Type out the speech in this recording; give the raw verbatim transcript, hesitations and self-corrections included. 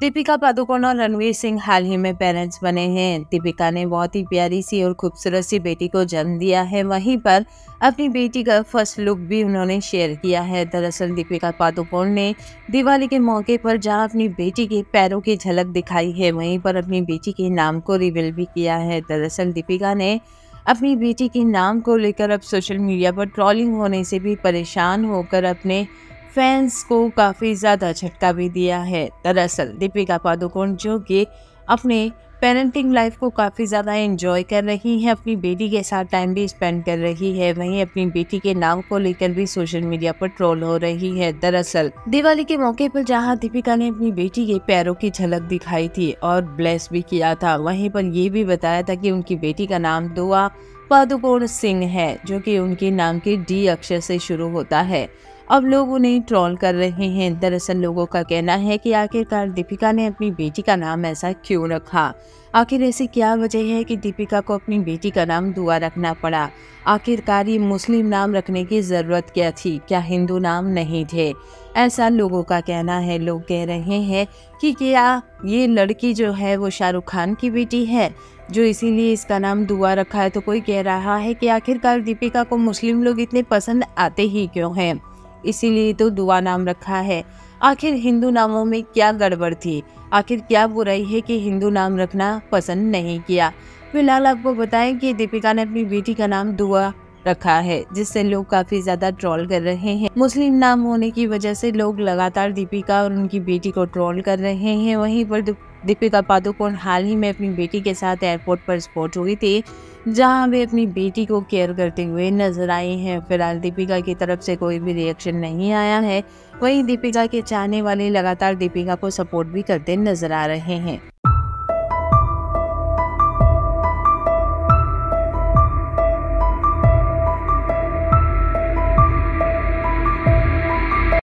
दीपिका पादुकोण और रणवीर सिंह हाल ही में पेरेंट्स बने हैं। दीपिका ने बहुत ही प्यारी सी और खूबसूरत सी बेटी को जन्म दिया है। वहीं पर अपनी बेटी का फर्स्ट लुक भी उन्होंने शेयर किया है। दरअसल दीपिका पादुकोण ने दिवाली के मौके पर जहां अपनी बेटी के पैरों की झलक दिखाई है, वहीं पर अपनी बेटी के नाम को रिवील भी किया है। दरअसल दीपिका ने अपनी बेटी के नाम को लेकर अब सोशल मीडिया पर ट्रोलिंग होने से भी परेशान होकर अपने फैंस को काफ़ी ज़्यादा झटका भी दिया है। दरअसल दीपिका पादुकोण जो कि अपने पेरेंटिंग लाइफ को काफ़ी ज़्यादा एंजॉय कर रही हैं, अपनी बेटी के साथ टाइम भी स्पेंड कर रही है, वहीं अपनी बेटी के नाम को लेकर भी सोशल मीडिया पर ट्रोल हो रही है। दरअसल दिवाली के मौके पर जहां दीपिका ने अपनी बेटी के पैरों की झलक दिखाई थी और ब्लेस भी किया था, वहीं पर यह भी बताया था कि उनकी बेटी का नाम दुआ पादुकोण सिंह है, जो कि उनके नाम के डी अक्षर से शुरू होता है। अब लोग उन्हें ट्रोल कर रहे हैं। दरअसल लोगों का कहना है कि आखिरकार दीपिका ने अपनी बेटी का नाम ऐसा क्यों रखा, आखिर ऐसी क्या वजह है कि दीपिका को अपनी बेटी का नाम दुआ रखना पड़ा, आखिरकार ये मुस्लिम नाम रखने की ज़रूरत क्या थी, क्या हिंदू नाम नहीं थे, ऐसा लोगों का कहना है। लोग कह रहे हैं कि क्या ये लड़की जो है वो शाहरुख खान की बेटी है जो इसीलिए इसका नाम दुआ रखा है, तो कोई कह रहा है कि आखिरकार दीपिका को मुस्लिम लोग इतने पसंद आते ही क्यों हैं, इसीलिए तो दुआ नाम रखा है। आखिर हिंदू नामों में क्या गड़बड़ थी, आखिर क्या बुराई है कि हिंदू नाम रखना पसंद नहीं किया। फिलहाल आपको बताएं कि दीपिका ने अपनी बेटी का नाम दुआ रखा है, जिससे लोग काफ़ी ज़्यादा ट्रोल कर रहे हैं। मुस्लिम नाम होने की वजह से लोग लगातार दीपिका और उनकी बेटी को ट्रोल कर रहे हैं। वहीं पर दीपिका पादुकोण हाल ही में अपनी बेटी के साथ एयरपोर्ट पर स्पॉट हुई थी, जहां वे अपनी बेटी को केयर करते हुए नजर आई हैं। फिलहाल दीपिका की तरफ से कोई भी रिएक्शन नहीं आया है। वहीं दीपिका के चाहने वाले लगातार दीपिका को सपोर्ट भी करते नजर आ रहे हैं।